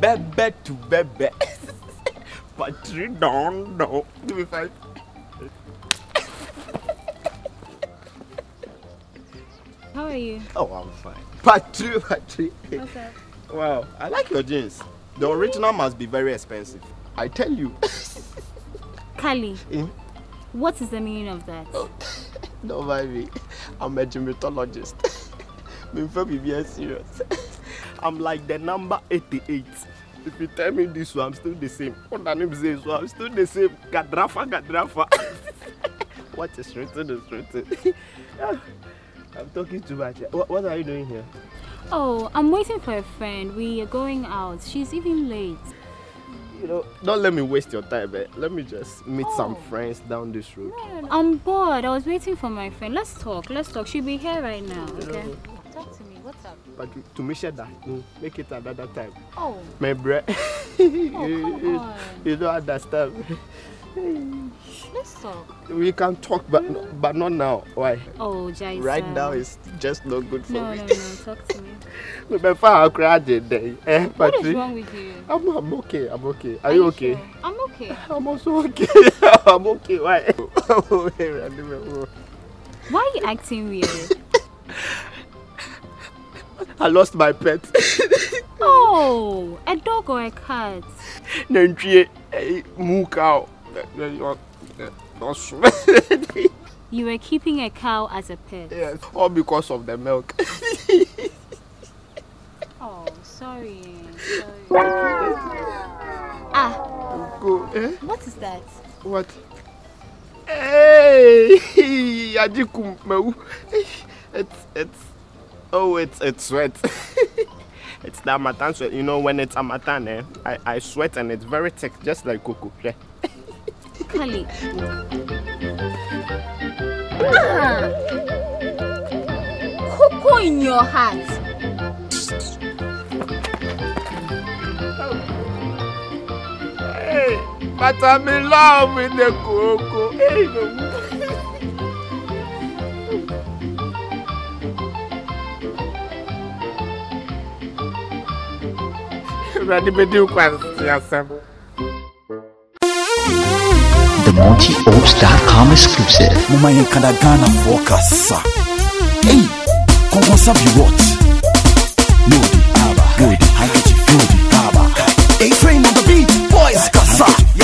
Bebe to bebe, but you don't know if I. How are you? Oh, I'm fine. Patri. What's up? Wow, I like your jeans. The original must be very expensive. I tell you. Kali, what is the meaning of that? Oh, don't mind me. I'm a gynecologist. I'm like the number 88. If you tell me this one, I'm still the same. What the name says, so I'm still the same. Gadrafa. What is written is written. I'm talking too much. What are you doing here? Oh, I'm waiting for a friend. We are going out. She's even late. You know, don't let me waste your time, eh? Let me just meet some friends down this road. No, I'm bored. I was waiting for my friend. Let's talk. She'll be here right now, okay? Talk to me. What's up? But to make sure that make it another time. Oh. My breath. Oh, you don't understand. Let's talk. We can talk, but not now. Why? Oh, Jaisa. Right now is just not good for me. No, talk to me. What is wrong with you? I'm okay. Are you okay? Sure? I'm okay. I'm also okay. I'm okay. Why? Why are you acting weird? I lost my pet. Oh, a dog or a cat? You were keeping a cow as a pet? Yes, all because of the milk. Oh, sorry. What is that? What? Hey! It's sweat. It's the Amatan sweat. You know, when it's Amatan, I sweat and it's very thick, just like Koko. Yeah. Kali. Koko in your heart. Hey, but I'm in love with the Koko. Hey, The MontyOats.com exclusive. Mama in Kadagana focus. Hey, Koko sabi what? Lodi, Aba, Godi, Hankachi, Lodi, Aba. Hey, frame on the beat, boys, Kasa.